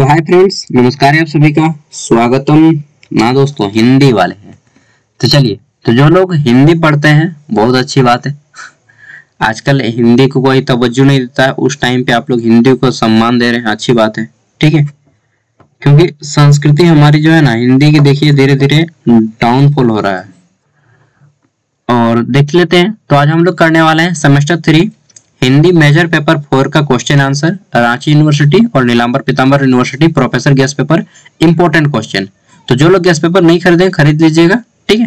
तो hi friends, नमस्कार है आप सभी का, स्वागतम। ना दोस्तों हिंदी वाले हैं तो चलिए, तो जो लोग हिंदी पढ़ते हैं बहुत अच्छी बात है। आजकल हिंदी को कोई तवज्जो नहीं देता है, उस टाइम पे आप लोग हिंदी को सम्मान दे रहे हैं, अच्छी बात है, ठीक है। क्योंकि संस्कृति हमारी जो है ना हिंदी की, देखिए धीरे धीरे डाउनफॉल हो रहा है। और देख लेते हैं, तो आज हम लोग करने वाले हैं सेमेस्टर 3 हिंदी मेजर पेपर 4 का क्वेश्चन आंसर, रांची यूनिवर्सिटी और Nilamber Pitamber university, professor guest paper, important question. तो जो लोग गेस्ट पेपर नहीं खरीदे खरीद लीजिएगा, ठीक है।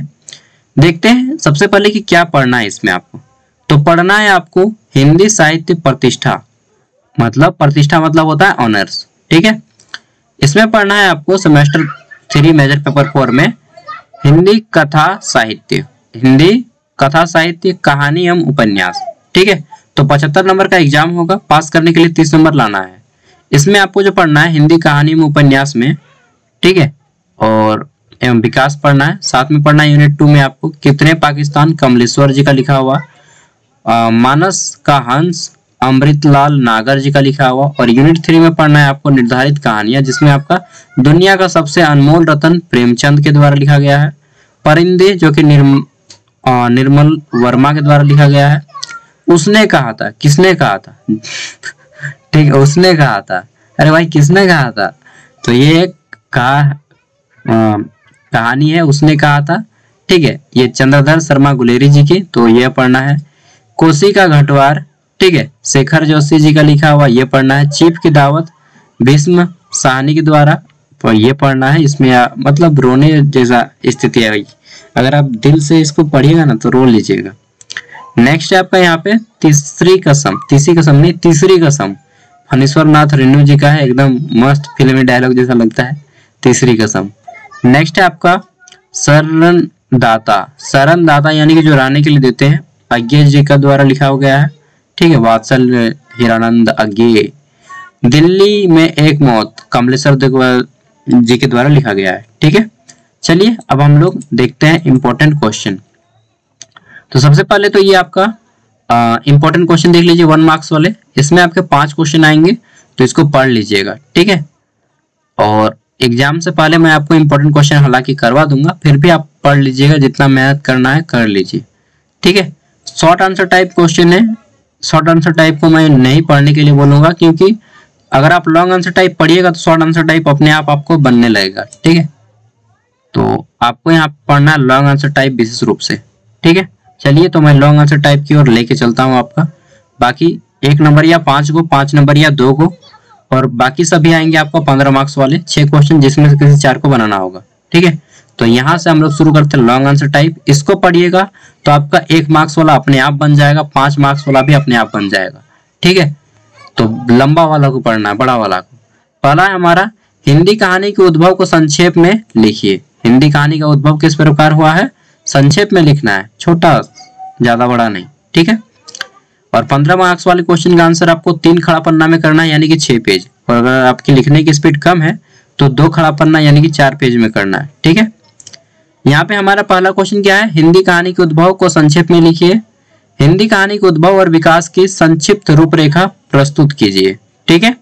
देखते हैं सबसे पहले कि क्या पढ़ना है इसमें आपको। तो पढ़ना है आपको हिंदी साहित्य प्रतिष्ठा, मतलब प्रतिष्ठा मतलब होता है ऑनर्स, ठीक है। इसमें पढ़ना है आपको सेमेस्टर 3 मेजर पेपर 4 में हिंदी कथा साहित्य, हिंदी कथा साहित्य, कहानी एवं उपन्यास, ठीक है। तो 75 नंबर का एग्जाम होगा, पास करने के लिए 30 नंबर लाना है। इसमें आपको जो पढ़ना है हिंदी कहानी एवं उपन्यास में, ठीक है, और एवं विकास पढ़ना है। साथ में पढ़ना है यूनिट 2 में आपको कितने पाकिस्तान, कमलेश्वर जी का लिखा हुआ, मानस का हंस, अमृतलाल नागर जी का लिखा हुआ। और यूनिट 3 में पढ़ना है आपको निर्धारित कहानियां, जिसमें आपका दुनिया का सबसे अनमोल रतन प्रेमचंद के द्वारा लिखा गया है, परिंदे जो कि निर्मल वर्मा के द्वारा लिखा गया है, उसने कहा था, किसने कहा था, ठीक है, उसने कहा था, अरे भाई किसने कहा था, तो ये कहानी है, उसने कहा था, ठीक है। ये चंद्रधर शर्मा गुलेरी जी की, तो ये पढ़ना है। कोसी का घटवार, ठीक है, शेखर जोशी जी का लिखा हुआ, ये पढ़ना है। चीफ की दावत, भीष्म साहनी के द्वारा, तो ये पढ़ना है। इसमें मतलब रोने जैसा स्थिति है भाई, अगर आप दिल से इसको पढ़िएगा ना तो रो लीजिएगा। नेक्स्ट है आपका यहाँ पे तीसरी कसम, फणीश्वर नाथ रेणु जी का है, एकदम मस्त फिल्मी डायलॉग जैसा लगता है, तीसरी कसम। नेक्स्ट है आपका शरण दाता, यानी कि जो रानी के लिए देते हैं, अज्ञेय जी का द्वारा लिखा हो गया है, ठीक है, वात्सल हिरानंद अज्ञेय। दिल्ली में एक मौत, कमलेश्वर जी के द्वारा लिखा गया है, ठीक है। चलिए अब हम लोग देखते हैं इम्पोर्टेंट क्वेश्चन। तो सबसे पहले तो ये आपका इंपॉर्टेंट क्वेश्चन देख लीजिए, 1 मार्क्स वाले। इसमें आपके 5 क्वेश्चन आएंगे, तो इसको पढ़ लीजिएगा, ठीक है। और एग्जाम से पहले मैं आपको इंपॉर्टेंट क्वेश्चन हालांकि करवा दूंगा, फिर भी आप पढ़ लीजिएगा, जितना मेहनत करना है कर लीजिए, ठीक है। शॉर्ट आंसर टाइप क्वेश्चन है, शॉर्ट आंसर टाइप को मैं नहीं पढ़ने के लिए बोलूंगा, क्योंकि अगर आप लॉन्ग आंसर टाइप पढ़िएगा तो शॉर्ट आंसर टाइप अपने आप आपको बनने लगेगा, ठीक है। तो आपको यहाँ पढ़ना है लॉन्ग आंसर टाइप विशेष रूप से, ठीक है। चलिए तो मैं लॉन्ग आंसर टाइप की ओर लेके चलता हूँ आपका। बाकी 1 नंबर या 5 नंबर या 2 और बाकी सभी आएंगे आपको 15 मार्क्स वाले, 6 क्वेश्चन, जिसमें से किसी 4 को बनाना होगा, ठीक है। तो यहाँ से हम लोग शुरू करते हैं लॉन्ग आंसर टाइप। इसको पढ़िएगा तो आपका 1 मार्क्स वाला अपने आप बन जाएगा, 5 मार्क्स वाला भी अपने आप बन जाएगा, ठीक है। तो लंबा वाला को पढ़ना है, बड़ा वाला को। पहला है हमारा, हिंदी कहानी के उद्भव को संक्षेप में लिखिए। हिंदी कहानी का उद्भव किस प्रकार हुआ है, संक्षेप में लिखना है, छोटा, ज्यादा बड़ा नहीं, ठीक है। और 15 मार्क्स वाले क्वेश्चन का आंसर आपको 3 खड़ा पन्ना में करना है, यानी कि 6 पेज। और अगर आपकी लिखने की स्पीड कम है तो 2 खड़ा पन्ना यानी कि 4 पेज में करना है, ठीक है। यहाँ पे हमारा पहला क्वेश्चन क्या है, हिंदी कहानी के उद्भव को संक्षेप में लिखिए। हिंदी कहानी के उद्भव और विकास की संक्षिप्त रूपरेखा प्रस्तुत कीजिए, ठीक है।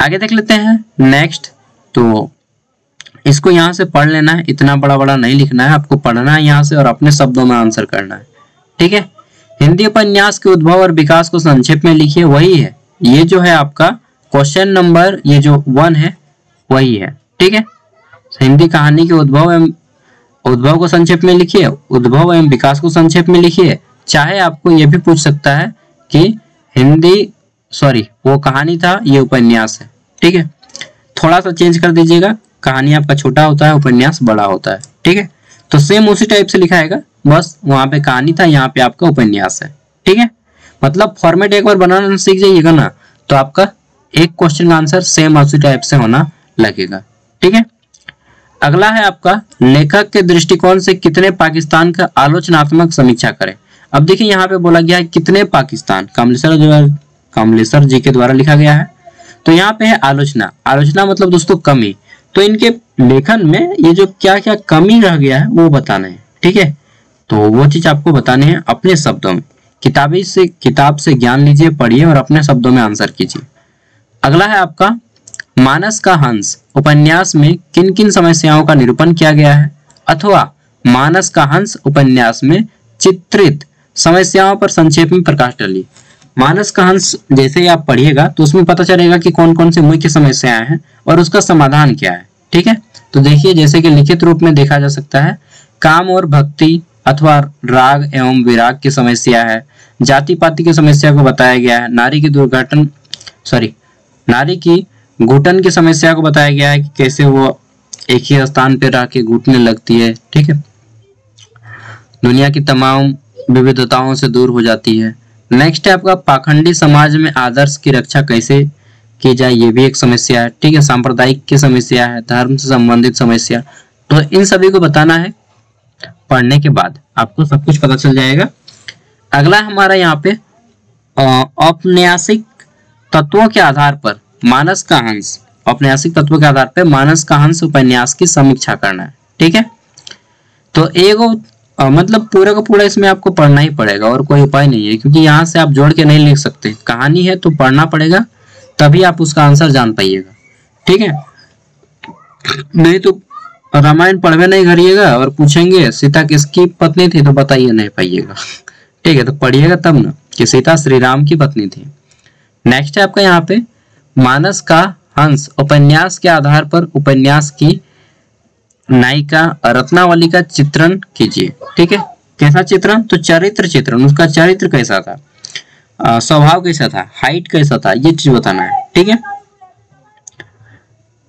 आगे देख लेते हैं नेक्स्ट। तो इसको यहाँ से पढ़ लेना है, इतना बड़ा बड़ा नहीं लिखना है, आपको पढ़ना है यहाँ से और अपने शब्दों में आंसर करना है, ठीक है। हिंदी उपन्यास के उद्भव और विकास को संक्षेप में लिखिए, वही है ये जो है आपका क्वेश्चन नंबर, ये जो 1 है वही है, ठीक है। हिंदी कहानी के उद्भव को संक्षेप में लिखिए, उद्भव एवं विकास को संक्षेप में लिखिए। चाहे आपको ये भी पूछ सकता है कि वो कहानी था, ये उपन्यास है, ठीक है। थोड़ा सा चेंज कर दीजिएगा, कहानी आपका छोटा होता है, उपन्यास बड़ा होता है, ठीक है। तो सेम उसी टाइप से लिखाएगा, बस वहां पे कहानी था, यहाँ पे आपका उपन्यास है, ठीक है। मतलब फॉर्मेट एक बार बनाना सीख जाइएगा ना, तो आपका 1 क्वेश्चन का आंसर सेम उसी टाइप से होना लगेगा, ठीक है। अगला है आपका, लेखक के दृष्टिकोण से कितने पाकिस्तान का आलोचनात्मक समीक्षा करें। अब देखिए यहाँ पे बोला गया है कितने पाकिस्तान, कमलेश्वर जी के द्वारा लिखा गया है, तो यहाँ पे है आलोचना मतलब दोस्तों कमी, तो इनके लेखन में ये जो क्या क्या कमी रह गया है वो बताना है, ठीक है। तो वो चीज आपको बतानी है अपने शब्दों में, किताब से ज्ञान लीजिए, पढ़िए और अपने शब्दों में आंसर कीजिए। अगला है आपका, मानस का हंस उपन्यास में किन किन समस्याओं का निरूपण किया गया है अथवा मानस का हंस उपन्यास में चित्रित समस्याओं पर संक्षेप में प्रकाश डालिए। मानस का हंस जैसे ही आप पढ़िएगा तो उसमें पता चलेगा कि कौन कौन से मुख्य समस्याएं हैं और उसका समाधान क्या है। ठीक है, तो देखिए जैसे कि लिखित रूप में देखा जा सकता है, काम और भक्ति अथवा राग एवं विराग की समस्या है, जाति पाति की समस्या को बताया गया है, नारी की घुटन की समस्या को बताया गया है कि कैसे वो एक ही स्थान पर रह के घुटने लगती है। ठीक है, दुनिया की तमाम विविधताओं से दूर हो जाती है। नेक्स्ट है आपका पाखंडी समाज में आदर्श की रक्षा कैसे की जाए, ये भी एक समस्या है। ठीक है, सांप्रदायिक की समस्या है, धर्म से संबंधित समस्या, तो इन सभी को बताना है। पढ़ने के बाद आपको सब कुछ पता चल जाएगा। अगला हमारा यहाँ पे औपन्यासिक तत्वों के आधार पर मानस का हंस, औपन्यासिक तत्वों के आधार पर मानस का हंस उपन्यास की समीक्षा करना है। ठीक है, तो एक मतलब पूरा का पूरा इसमें आपको पढ़ना ही पड़ेगा और कोई उपाय नहीं है, क्योंकि यहाँ से आप जोड़ के नहीं लिख सकते। कहानी है तो पढ़ना पड़ेगा, तभी आप उसका आंसर जान पाइएगा। ठीक है, नहीं तो रामायण पढ़वे नहीं करिएगा और पूछेंगे सीता किसकी पत्नी थी तो बताइए नहीं पाइएगा। ठीक है, तो पढ़िएगा तब ना कि सीता श्री राम की पत्नी थी। नेक्स्ट है आपका यहाँ पे मानस का हंस उपन्यास के आधार पर उपन्यास की नायिका रत्नावली का चित्रण कीजिए। ठीक है, कैसा चित्रण, तो चरित्र चित्रण, उसका चरित्र कैसा था, स्वभाव कैसा था, हाइट कैसा था, ये चीज बताना है। ठीक है,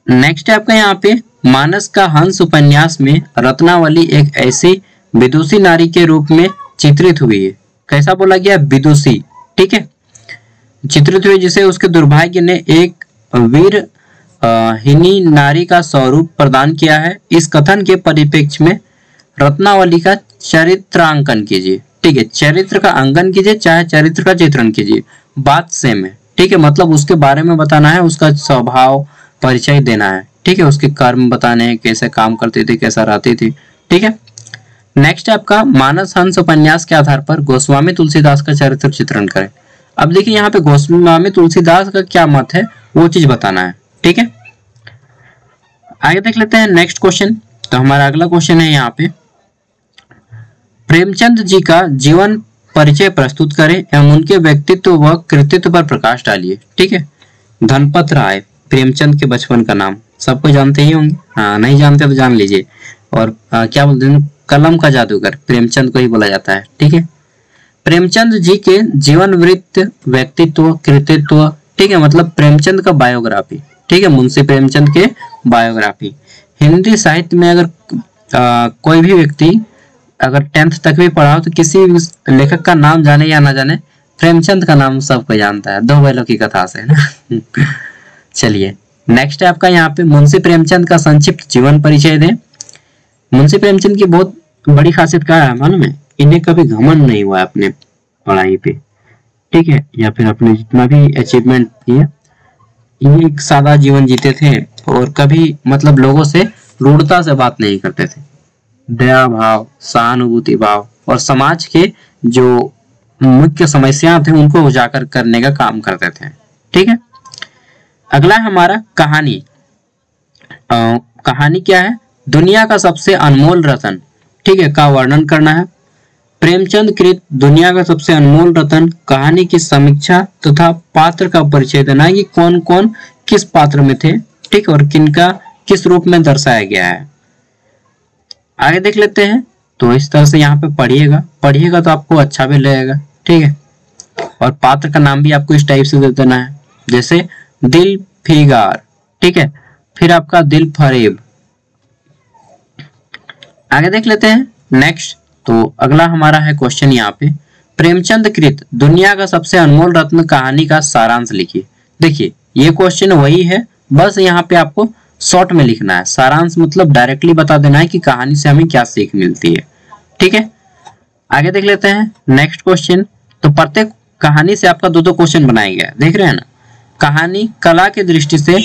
नेक्स्ट है आपका यहाँ पे मानस का हंस उपन्यास में रत्नावली एक ऐसी विदुषी नारी के रूप में चित्रित हुई है। कैसा बोला गया, विदुषी। ठीक है, चित्रित हुई, जिसे उसके दुर्भाग्य ने एक वीर हिनी नारी का स्वरूप प्रदान किया है। इस कथन के परिप्रेक्ष्य में रत्नावली का चरित्रांकन कीजिए। ठीक है, चरित्र का अंकन कीजिए चाहे चरित्र का चित्रण कीजिए, बात सेम है। ठीक है, मतलब उसके बारे में बताना है, उसका स्वभाव परिचय देना है। ठीक है, उसके कर्म बताने हैं, कैसे काम करते थे, कैसा रहते थे। ठीक है, नेक्स्ट है आपका मानस हंस उपन्यास के आधार पर गोस्वामी तुलसीदास का चरित्र चित्रण करें। अब देखिए यहाँ पे गोस्वामी तुलसीदास का क्या मत है, वो चीज बताना है। ठीक है, आगे देख लेते हैं नेक्स्ट क्वेश्चन। तो हमारा अगला क्वेश्चन है यहाँ पे, प्रेमचंद जी का जीवन परिचय प्रस्तुत करें एवं उनके व्यक्तित्व व कृतित्व पर प्रकाश डालिए। ठीक है, धनपत राय प्रेमचंद के बचपन का नाम सबको जानते ही होंगे, हाँ नहीं जानते तो जान लीजिए। और क्या बोलते हैं, कलम का जादूगर प्रेमचंद को ही बोला जाता है। ठीक है, प्रेमचंद जी के जीवन वृत्त, व्यक्तित्व, कृतित्व, ठीक है, मतलब प्रेमचंद का बायोग्राफी। ठीक है, मुंशी प्रेमचंद के बायोग्राफी। हिंदी साहित्य में अगर कोई भी व्यक्ति अगर 10th तक भी पढ़ा हो तो किसी लेखक का नाम जाने या ना जाने, प्रेमचंद का नाम सबको जानता है, दो बैलों की कथा से ना। चलिए नेक्स्ट है आपका यहाँ पे मुंशी प्रेमचंद का संक्षिप्त जीवन परिचय दें। मुंशी प्रेमचंद की बहुत बड़ी खासियत क्या है मालूम है, इन्हें कभी घमंड नहीं हुआ अपने पढ़ाई पे। ठीक है, या फिर अपने जितना भी अचीवमेंट किया, ये एक सादा जीवन जीते थे और कभी मतलब लोगों से रूढ़ता से बात नहीं करते थे। दया भाव, सहानुभूति भाव और समाज के जो मुख्य समस्याएं थे उनको उजागर करने का काम करते थे। ठीक है, अगला हमारा कहानी। कहानी क्या है, दुनिया का सबसे अनमोल रतन, ठीक है, का वर्णन करना है। प्रेमचंद कृत दुनिया का सबसे अनमोल रतन कहानी की समीक्षा तथा पात्र का परिचय देना है कि कौन कौन किस पात्र में थे। ठीक, और किनका किस रूप में दर्शाया गया है। आगे देख लेते हैं। तो इस तरह से यहाँ पे पढ़िएगा तो आपको अच्छा भी लगेगा। ठीक है, और पात्र का नाम भी आपको इस टाइप से दे देना है, जैसे दिल फिगार, ठीक है, फिर आपका दिल फरेब। आगे देख लेते हैं नेक्स्ट। तो अगला हमारा है क्वेश्चन यहाँ पे, प्रेमचंद कृत दुनिया का सबसे अनमोल रत्न कहानी का सारांश लिखिए। देखिए ये क्वेश्चन वही है, बस यहाँ पे आपको शॉर्ट में लिखना है। सारांश मतलब डायरेक्टली बता देना है कि कहानी से हमें क्या सीख मिलती है। ठीक है, आगे देख लेते हैं नेक्स्ट क्वेश्चन। तो प्रत्येक कहानी से आपका दो क्वेश्चन बनाया गया है, देख रहे हैं ना। कहानी कला की दृष्टि से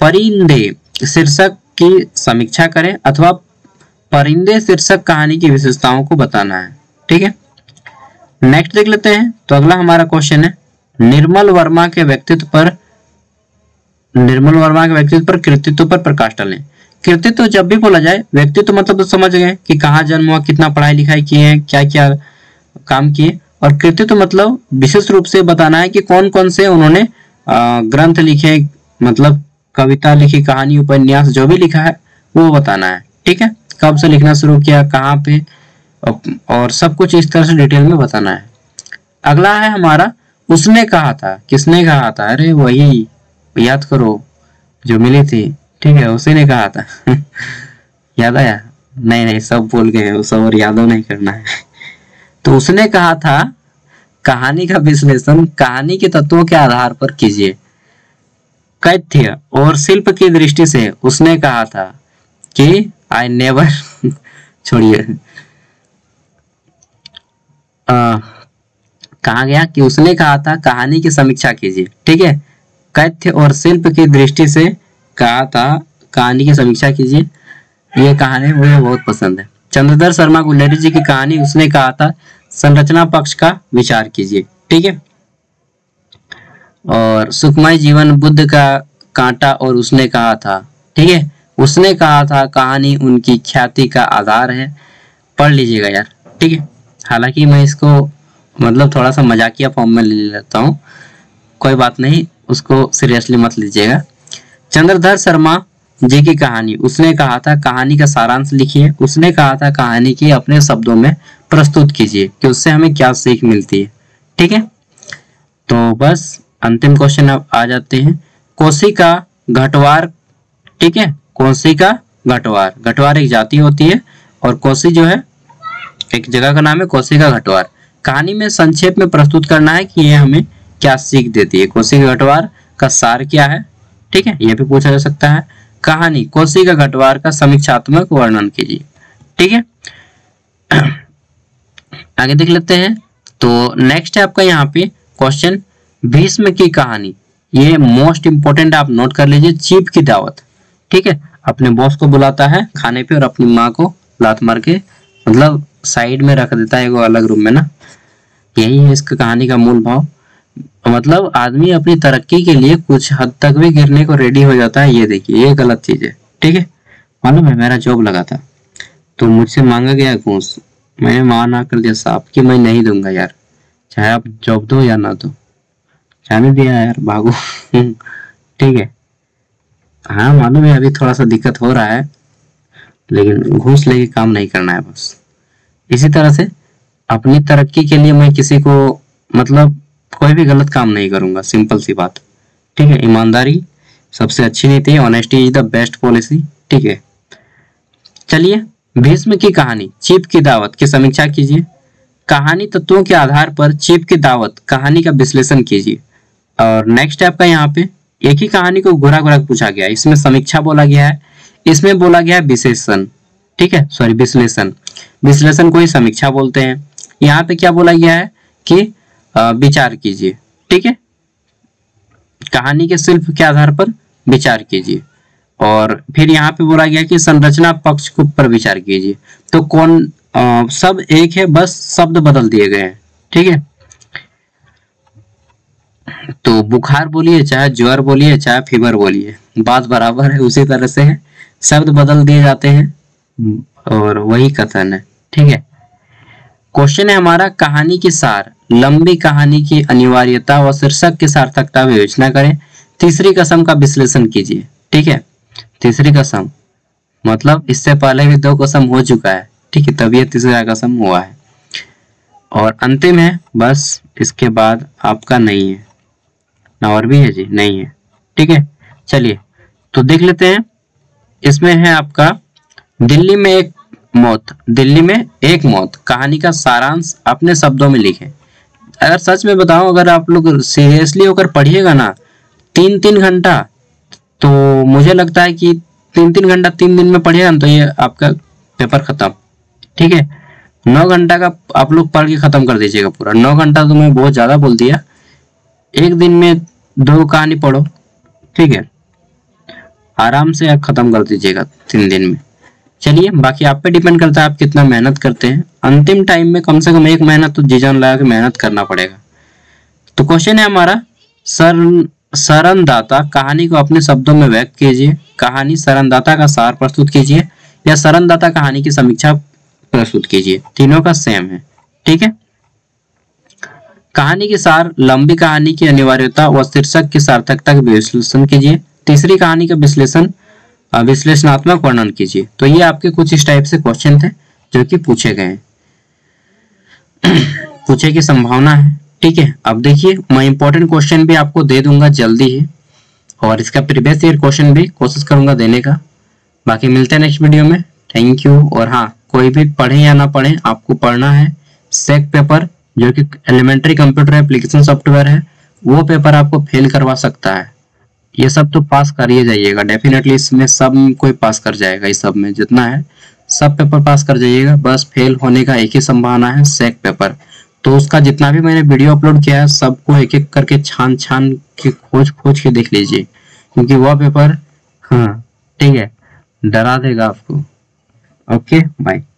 परिंदे शीर्षक की समीक्षा करें अथवा परिंदे शीर्षक कहानी की विशेषताओं को बताना है। ठीक है, नेक्स्ट देख लेते हैं। तो अगला हमारा क्वेश्चन है, निर्मल वर्मा के व्यक्तित्व पर निर्मल वर्मा के व्यक्तित्व पर कृतित्व पर प्रकाश डालें। कृतित्व जब भी बोला जाए, व्यक्तित्व मतलब तो समझ गए कि कहाँ जन्म हुआ, कितना पढ़ाई लिखाई किए हैं, क्या क्या काम किए। और कृतित्व मतलब विशेष रूप से बताना है कि कौन कौन से उन्होंने ग्रंथ लिखे, मतलब कविता लिखी, कहानी, उपन्यास जो भी लिखा है वो बताना है। ठीक है, कब से लिखना शुरू किया, कहाँ पे, और सब कुछ इस तरह से डिटेल में बताना है। अगला है हमारा उसने कहा था। किसने कहा था? अरे वही याद करो जो मिली थी। ठीक है, उसी ने कहा था। याद आया? नहीं, सब बोल गए, वो सब और यादों नहीं करना है। तो उसने कहा था, कहानी का विश्लेषण कहानी के तत्वों के आधार पर कीजिए। तथ्य और शिल्प की दृष्टि से उसने कहा था कि आई नेवर छोड़िए, कहा गया कि उसने कहा था कहानी की समीक्षा कीजिए। ठीक है, तथ्य और शिल्प की दृष्टि से कहा था कहानी की समीक्षा कीजिए। ये कहानी मुझे बहुत पसंद है। चंद्रधर शर्मा गुलेरी जी की कहानी उसने कहा था, संरचना पक्ष का विचार कीजिए। ठीक है, और सुखमय जीवन बुद्ध का कांटा और उसने कहा था। ठीक है, उसने कहा था कहानी उनकी ख्याति का आधार है। पढ़ लीजिएगा यार। ठीक है, हालांकि मैं इसको मतलब थोड़ा सा मजाकिया फॉर्म में ले लेता हूँ, कोई बात नहीं, उसको सीरियसली मत लीजिएगा। चंद्रधर शर्मा जी की कहानी उसने कहा था, कहानी का सारांश लिखिए। उसने कहा था कहानी की अपने शब्दों में प्रस्तुत कीजिए कि उससे हमें क्या सीख मिलती है। ठीक है, तो बस अंतिम क्वेश्चन अब आ जाते हैं। कोशिका घटवार, ठीक है, कोशिका घटवार, घटवार एक जाति होती है और कोसी जो है एक जगह का नाम है, कोशिका घटवार। कहानी में संक्षेप में प्रस्तुत करना है कि यह हमें क्या सीख देती है, कोशिका घटवार का सार क्या है। ठीक है, यह भी पूछा जा सकता है। कहानी कोशिका घटवार का समीक्षात्मक वर्णन कीजिए। ठीक है, आगे देख लेते हैं। तो नेक्स्ट है आपका यहाँ पे क्वेश्चन, भीष्म की कहानी। ये मोस्ट इंपोर्टेंट, आप नोट कर लीजिए। चीफ की दावत, ठीक है, अपने बॉस को बुलाता है खाने पे और अपनी माँ को लात मार के मतलब साइड में रख देता है, वो अलग रूम में ना। यही है इसकी कहानी का मूल भाव। मतलब आदमी अपनी तरक्की के लिए कुछ हद तक भी गिरने को रेडी हो जाता है। ये देखिए, ये गलत चीज है। ठीक है, मालूम है, मेरा जॉब लगा था तो मुझसे मांगा गया घूस, मैंने माना कर दिया साफ कि मैं नहीं दूंगा यार, चाहे आप जॉब दो या ना दो। जाने दिया यार, भागो। ठीक है, हाँ मालूम है अभी थोड़ा सा दिक्कत हो रहा है, लेकिन घूस लेके काम नहीं करना है बस। इसी तरह से अपनी तरक्की के लिए मैं किसी को मतलब कोई भी गलत काम नहीं करूँगा, सिंपल सी बात। ठीक है, ईमानदारी सबसे अच्छी नीति है, honesty is the best policy. ठीक है, चलिए, भीष्म की कहानी चीफ की दावत की समीक्षा कीजिए। कहानी तत्वों के आधार पर चीफ की दावत, कहानी का विश्लेषण कीजिए। और नेक्स्ट है आपका यहाँ पे, एक ही कहानी को घुरा घुरा पूछा गया है। इसमें समीक्षा बोला गया है, इसमें बोला गया है विश्लेषण। ठीक है, सॉरी विश्लेषण, विश्लेषण को ही समीक्षा बोलते हैं। यहाँ पे क्या बोला गया है कि विचार कीजिए। ठीक है, कहानी के शिल्प के आधार पर विचार कीजिए। और फिर यहाँ पे बोला गया कि संरचना पक्ष के ऊपर विचार कीजिए। तो कौन सब एक है, बस शब्द बदल दिए गए हैं। ठीक है, तो बुखार बोलिए चाहे ज्वर बोलिए चाहे फीवर बोलिए, बात बराबर है, उसी तरह से है, शब्द बदल दिए जाते हैं और वही कथन है। ठीक है, क्वेश्चन है हमारा, कहानी की सार, लंबी कहानी की अनिवार्यता व शीर्षक की सार्थकता विवेचना करें। तीसरी कसम का विश्लेषण कीजिए। ठीक है, तीसरी कसम मतलब इससे पहले भी दो कसम हो चुका है। ठीक है, तब यह तीसरा कसम हुआ है। और अंतिम है, बस इसके बाद आपका नहीं है ना, और भी है जी, नहीं है। ठीक है, चलिए तो देख लेते हैं। इसमें है आपका दिल्ली में एक मौत, दिल्ली में एक मौत, कहानी का सारांश अपने शब्दों में लिखें। अगर सच में बताऊं, अगर आप लोग सीरियसली होकर पढ़िएगा ना 3-3 घंटा, तो मुझे लगता है कि 3-3 घंटा 3 दिन में पढ़िएगा ना, तो ये आपका पेपर खत्म। ठीक है, 9 घंटा का आप लोग पढ़ के खत्म कर दीजिएगा पूरा। 9 घंटा तो मैं बहुत ज्यादा बोल दिया। एक दिन में 2 कहानी पढ़ो। ठीक है, आराम से आप खत्म कर दीजिएगा 3 दिन में। चलिए, बाकी आप पे डिपेंड करता है आप कितना मेहनत करते हैं। अंतिम टाइम में कम से कम 1 महीना तो जी जान लगा के मेहनत करना पड़ेगा। तो क्वेश्चन है हमारा, सर शरणदाता, कहानी को अपने शब्दों में व्यक्त कीजिए। कहानी शरणदाता का सार प्रस्तुत कीजिए या शरणदाता कहानी की समीक्षा प्रस्तुत कीजिए, तीनों का सेम है, ठीक है। कहानी के सार, लंबी कहानी की अनिवार्यता व शीर्षक की सार्थकता का विश्लेषण कीजिए। तीसरी कहानी का विश्लेषण, विश्लेषणात्मक वर्णन कीजिए। तो ये आपके कुछ इस टाइप से क्वेश्चन थे जो कि पूछे गए, पूछे की संभावना है, ठीक है। अब देखिए, मैं इंपॉर्टेंट क्वेश्चन भी आपको दे दूंगा जल्दी ही, और इसका प्रीवियस ईयर क्वेश्चन भी कोशिश करूंगा देने का। बाकी मिलते हैं नेक्स्ट वीडियो में, थैंक यू। और हाँ, कोई भी पढ़े या ना पढ़े, आपको पढ़ना है सेक पेपर, जो कि एलिमेंट्री कंप्यूटर एप्लीकेशन सॉफ्टवेयर है, वो पेपर आपको फेल करवा सकता है। ये सब तो पास करिए जाइएगा डेफिनेटली, इसमें सब कोई पास कर जाएगा, इस सब में जितना है सब पेपर पास कर जाइएगा। बस फेल होने का एक ही संभावना है, सेक पेपर। तो उसका जितना भी मैंने वीडियो अपलोड किया है, सबको एक एक करके छान के खोज के देख लीजिए, क्योंकि वह पेपर, हाँ ठीक है, डरा देगा आपको। Okay, bye.